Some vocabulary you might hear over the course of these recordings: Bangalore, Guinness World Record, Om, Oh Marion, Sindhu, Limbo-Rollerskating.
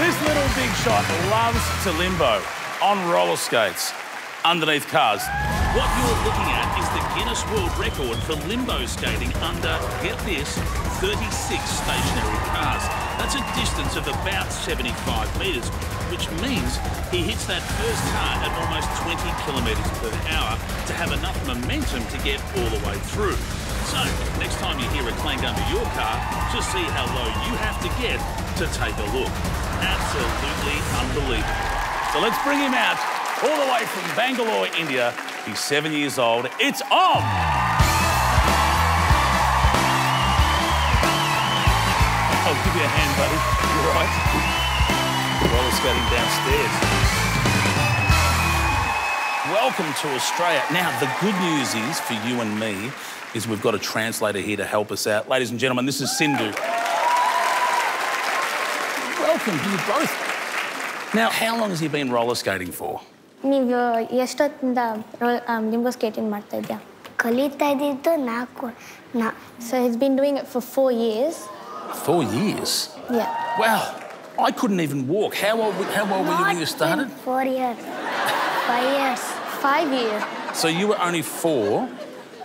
This little big shot loves to limbo on roller skates underneath cars. What you're looking at is the Guinness World Record for limbo skating under, get this, 36 stationary cars. That's a distance of about 75 metres, which means he hits that first car at almost 20 kilometres per hour to have enough momentum to get all the way through. So, next time you hear a clank under your car, just see how low you have to get to take a look. Absolutely unbelievable. So let's bring him out. All the way from Bangalore, India. He's 7 years old. It's Om! I'll give you a hand, buddy. You're right. Roller skating downstairs. Welcome to Australia. Now, the good news is, for you and me, is we've got a translator here to help us out. Ladies and gentlemen, this is Sindhu. Welcome to you both. Now, how long has he been roller skating for? Limbo skating. So he's been doing it for 4 years. 4 years? Yeah. Wow. I couldn't even walk. How old were you when you started? 4 years. 5 years. 5 years. So you were only 4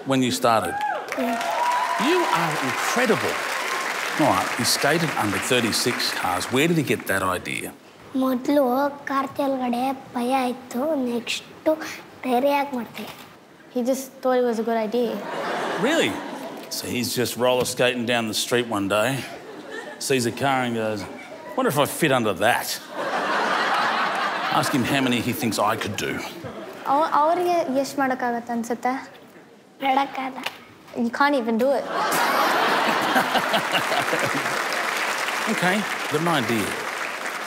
when you started? Yeah. You are incredible. All right, he skated under 36 cars. Where did he get that idea? Next he just thought it was a good idea. Really? So he's just roller skating down the street one day, sees a car and goes, "Wonder if I fit under that." Ask him how many he thinks I could do. You can't even do it. Okay, got an idea.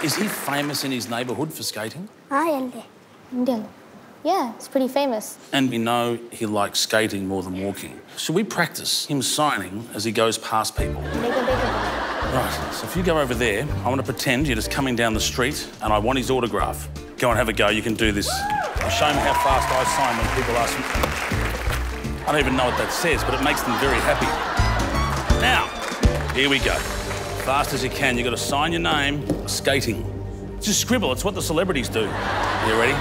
Is he famous in his neighbourhood for skating? Yeah, it's pretty famous. And we know he likes skating more than walking. Should we practice him signing as he goes past people? Right, so if you go over there, I want to pretend you're just coming down the street and I want his autograph. Go and have a go, you can do this. I'll show him how fast I sign when people ask me. I don't even know what that says, but it makes them very happy. Now, here we go. Fast as you can, you've got to sign your name, skating. Just scribble, it's what the celebrities do. You ready?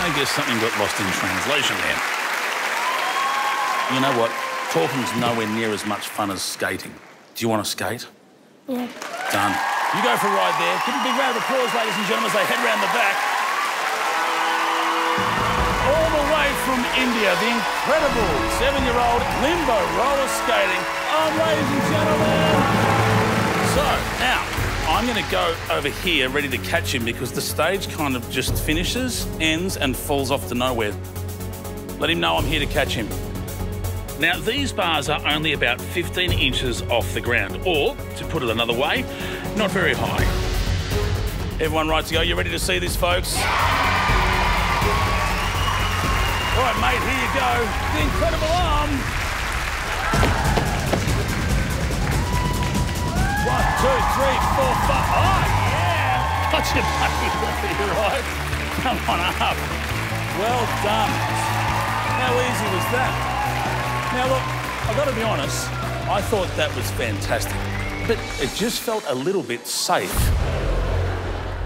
I guess something got lost in translation there. You know what? Talking's nowhere near as much fun as skating. Do you want to skate? Yeah. Done. You go for a ride there. Give a big round of applause, ladies and gentlemen, as they head round the back. All the way from India, the incredible 7-year-old limbo roller skating. Oh, ladies and gentlemen. So, now, I'm going to go over here ready to catch him because the stage kind of just finishes, ends and falls off to nowhere. Let him know I'm here to catch him. Now, these bars are only about 15 inches off the ground or, to put it another way, not very high. Everyone right to go? You ready to see this, folks? All right, mate, here you go. The incredible arm. 1, 2, 3, 4, 5. Oh, yeah. Got you, mate. You're right. Come on up. Well done. How easy was that? Now, look, I've got to be honest. I thought that was fantastic. But it just felt a little bit safe.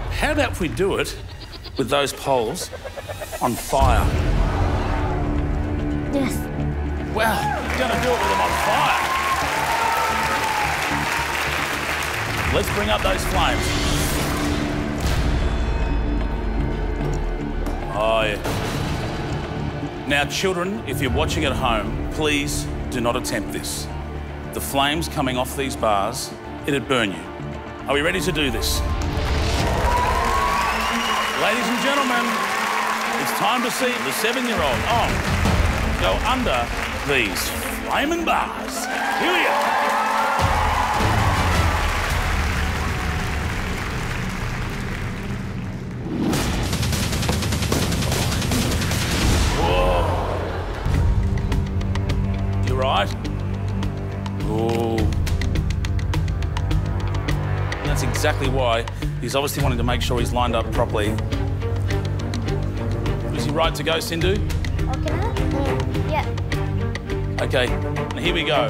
How about if we do it with those poles on fire? Yes. Well, you're going to do it with them on fire. Let's bring up those flames. Oh, yeah. Now, children, if you're watching at home, please do not attempt this. The flames coming off these bars, it'd burn you. Are we ready to do this? Ladies and gentlemen, it's time to see the 7-year-old on. Go under these flaming bars. Here we are. Whoa. You right? Oh. That's exactly why he's obviously wanting to make sure he's lined up properly. Is he right to go, Sindhu? Okay. Yeah. Okay, here we go.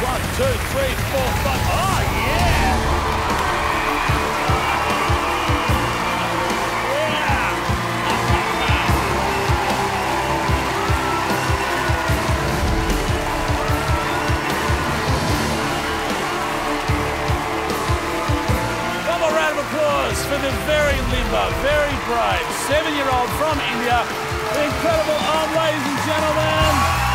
One, two, three, four, five. Oh, yeah! Double round of applause for the very limber, very brave 7-year-old from India, the incredible Om, ladies and gentlemen.